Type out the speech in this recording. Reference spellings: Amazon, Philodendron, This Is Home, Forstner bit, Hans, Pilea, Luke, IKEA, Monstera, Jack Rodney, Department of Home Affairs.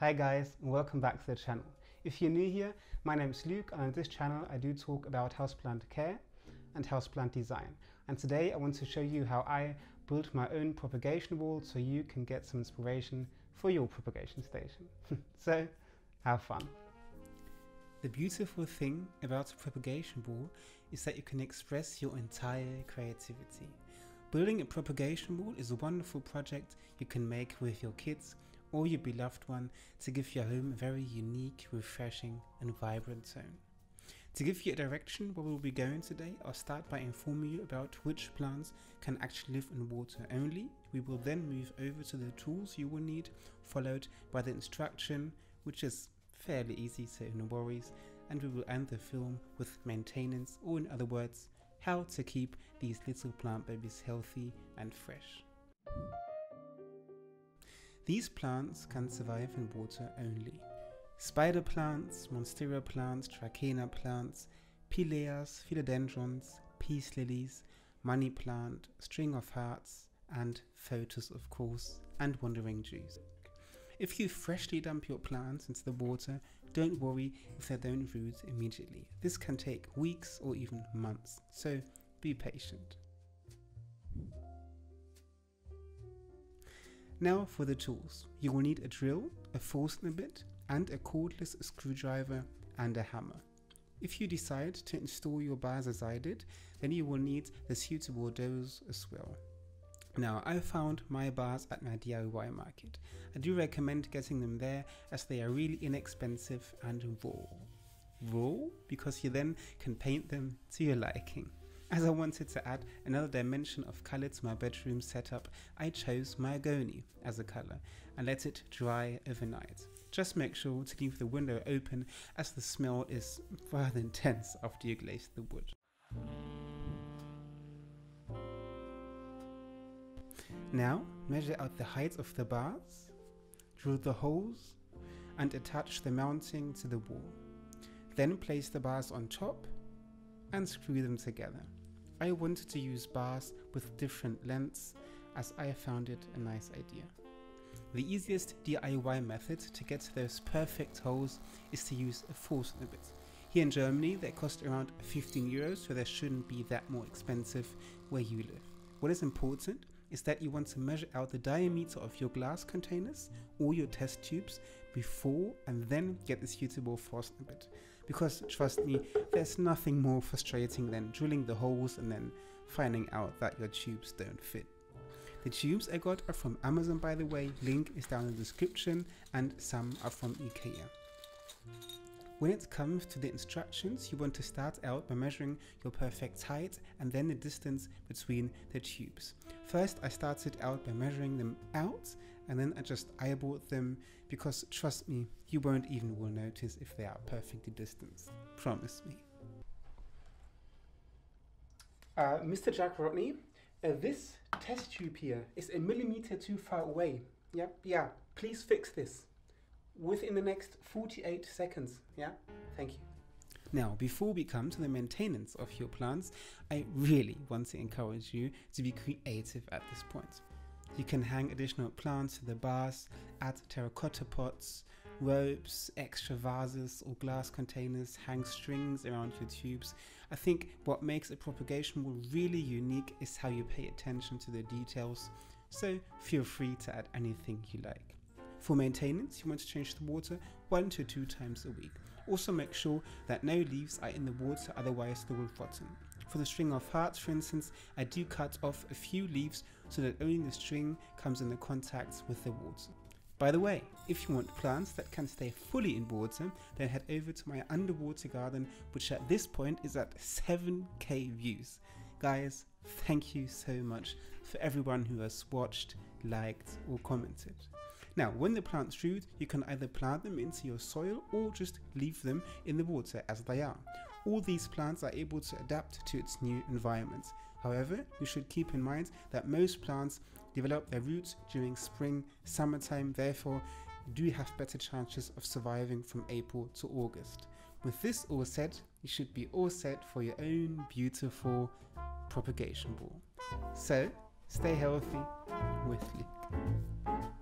Hi guys, and welcome back to the channel. If you're new here, my name is Luke, and on this channel I do talk about houseplant care and houseplant design. And today I want to show you how I built my own propagation wall so you can get some inspiration for your propagation station. So, have fun. The beautiful thing about a propagation wall is that you can express your entire creativity. Building a propagation wall is a wonderful project you can make with your kids or your beloved one to give your home a very unique, refreshing and vibrant tone. To give you a direction where we'll be going today, I'll start by informing you about which plants can actually live in water only. We will then move over to the tools you will need, followed by the instruction, which is fairly easy, so no worries, and we will end the film with maintenance, or in other words, how to keep these little plant babies healthy and fresh. These plants can survive in water only. Spider plants, monstera plants, trichena plants, pileas, philodendrons, peace lilies, money plant, string of hearts, and photos of course, and wandering Jews. If you freshly dump your plants into the water, don't worry if they don't root immediately. This can take weeks or even months, so be patient. Now for the tools. You will need a drill, a Forstner bit, and a cordless screwdriver and a hammer. If you decide to install your bars as I did, then you will need the suitable dowels as well. Now, I found my bars at my DIY market. I do recommend getting them there as they are really inexpensive and raw. Raw? Because you then can paint them to your liking. As I wanted to add another dimension of colour to my bedroom setup, I chose mahogany as a colour and let it dry overnight. Just make sure to leave the window open as the smell is rather intense after you glaze the wood. Now, measure out the height of the bars, drill the holes and attach the mounting to the wall. Then place the bars on top and screw them together. I wanted to use bars with different lengths as I found it a nice idea. The easiest DIY method to get those perfect holes is to use a Forstner bit. Here in Germany they cost around 15 €, so they shouldn't be that more expensive where you live. What is important is that you want to measure out the diameter of your glass containers or your test tubes before and then get the suitable Forstner bit. Because trust me, there's nothing more frustrating than drilling the holes and then finding out that your tubes don't fit. The tubes I got are from Amazon, by the way, link is down in the description, and some are from IKEA. When it comes to the instructions, you want to start out by measuring your perfect height and then the distance between the tubes. First, I started out by measuring them out and then I just eyeballed them because trust me, you won't even will notice if they are perfectly distanced. Promise me. Mr. Jack Rodney, this test tube here is a millimeter too far away. Yep, yeah, please fix this within the next 48 seconds, yeah? Thank you. Now, before we come to the maintenance of your plants, I really want to encourage you to be creative at this point. You can hang additional plants to the bars, add terracotta pots, ropes, extra vases or glass containers, hang strings around your tubes. I think what makes a propagation wall really unique is how you pay attention to the details, so feel free to add anything you like. For maintenance, you want to change the water 1 to 2 times a week. Also make sure that no leaves are in the water, otherwise they will rotten. For the string of hearts, for instance, I do cut off a few leaves so that only the string comes into contact with the water. By the way, if you want plants that can stay fully in water, then head over to my underwater garden, which at this point is at 7K views. Guys, thank you so much for everyone who has watched, liked or commented. Now, when the plants root, you can either plant them into your soil or just leave them in the water as they are. All these plants are able to adapt to its new environment. However, you should keep in mind that most plants develop their roots during spring, summertime, therefore you do have better chances of surviving from April to August. With this all said, you should be all set for your own beautiful propagation wall. So, stay healthy with Luke.